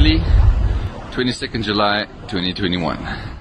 Kimberley, 22nd July 2021.